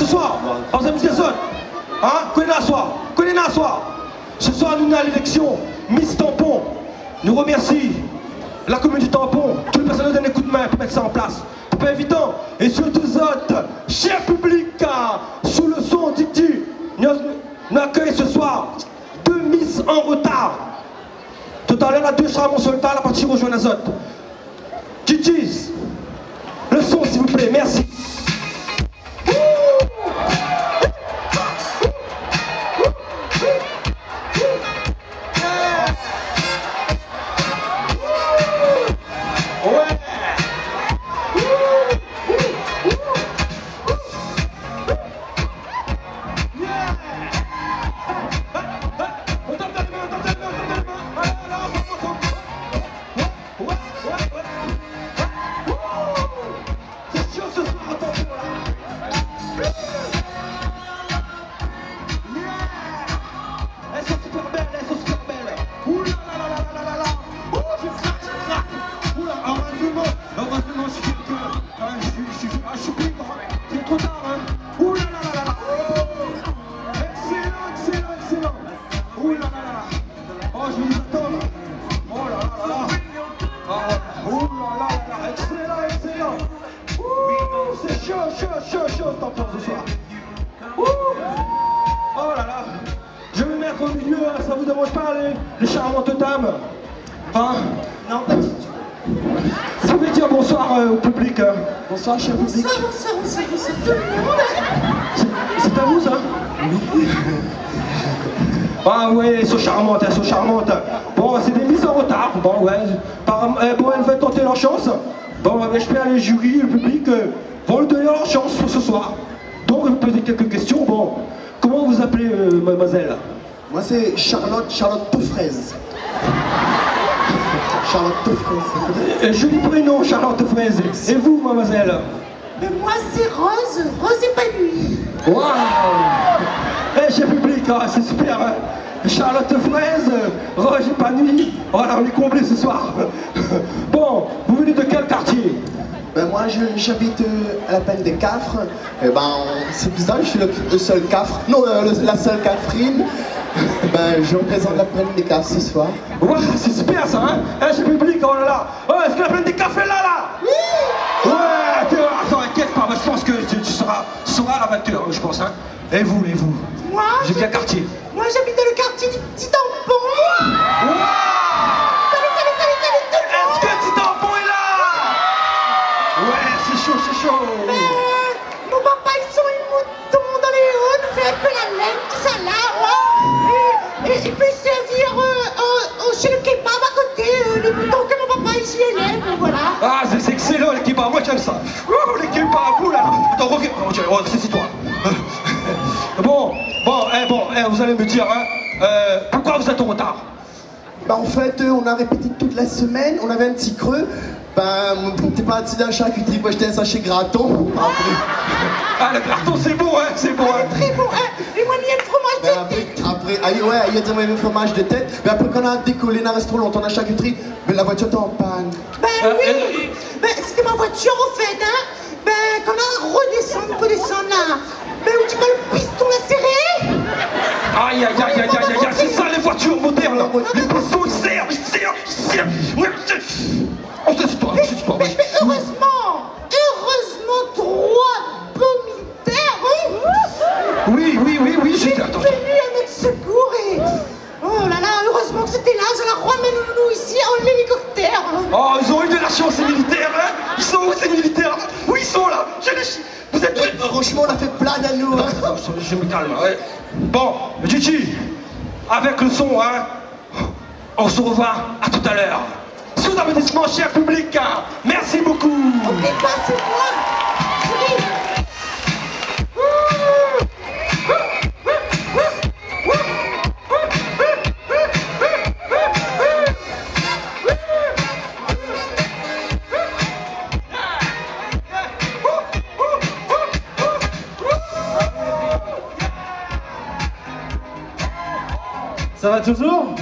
ce soir, vous avez mis des autres. Hein? Connaissez-la soir. Ce soir, nous avons l'élection Miss Tampon. Nous remercions la commune du Tampon. Toutes les personnes nous donnent un coup de main pour mettre ça en place. Pour pas évident. Et surtout, autres, chers publics, sous le son d'Iti, nous accueillons ce soir deux Miss en retard. Tout à l'heure, la deux chars sur le tard, la partie rejoint les autres. Titi, le son, s'il vous plaît. Merci. Bonsoir, tout le monde. C'est à vous, ça? Oui. Ah ouais, elles sont charmantes. Bon, c'est des mises en retard. Bon, ouais. Bon, elles veulent tenter leur chance. Bon, j'espère les jurys, le public vont leur donner leur chance pour ce soir. Donc, je vais vous poser quelques questions. Bon, comment vous appelez, mademoiselle? Moi, c'est Charlotte Fraise. Charlotte Fraise. Joli prénom, Charlotte Fraise. Et vous, mademoiselle? Mais moi, c'est Rose épanouie. Waouh! Eh, cher public, hein, c'est super. Hein. Charlotte Fraise, Rose épanouie. Voilà, on est comblé ce soir. Bon, vous venez de quel quartier? Ben moi, j'habite à la plaine des Cafres. Et ben, c'est bizarre, je suis le seul Cafre. Non, la seule Cafrine. Ben, je représente la plaine des Cafres ce soir. Waouh, c'est super ça, hein? Eh, cher public, oh là là. Oh, est-ce que la plaine des Cafres est là, là? Oui! Ouais! Je pense que tu seras à la 20h, je pense, hein. Et vous? Moi, j'ai quel quartier? Moi, j'habite dans le quartier du Petit Tampon. Wow, salut. Est-ce que le Petit Tampon est là? Ouais, c'est chaud. Mais mon papa, ils sont une mouton dans les Hauts, on fait un peu la laine, tout ça là. Ouais. Et il peut servir chez le kebab à côté, le mouton que mon papa ici élève, voilà. Ah, c'est excellent le kebab, moi j'aime ça. Oh, c'est toi. Bon, vous allez me dire, hein, pourquoi vous êtes en retard? Bah en fait, on a répété toute la semaine, on avait un petit creux. Bah, t'es pas acheté un charcuterie, moi j'étais un sachet graton. Ah, le graton, c'est bon, hein. Très bon, hein. Et moi, il y a le fromage de tête. Après, il y a tellement le fromage de tête. Mais après, quand on a décollé, on reste trop longtemps, on a charcuterie, mais la voiture était en panne. Ben oui, c'était ma voiture, en fait, hein. Ben, quand on redescend là, ben où tu vois le piston l'a serré? Aïe, c'est ça les voitures modernes, les pistons ils serrent. On se toi, on se Mais heureusement, trois pommes. Oui, j'étais attendu. J'ai venu à notre secours et... Oh là là, heureusement que c'était là, je la ramène nous ici en hélicoptère. Oh, ils ont eu de la chance, ces militaires, hein. Ils sont où, ces militaires? Où ils sont là? Vous êtes prêts? Franchement, on a fait plein à nous, hein. Je me calme, ouais. Bon, Gigi, avec le son, hein, on se revoit à tout à l'heure. Sous applaudissements, cher public, hein. Merci beaucoup. N'oubliez pas, c'est moi. Ça va toujours?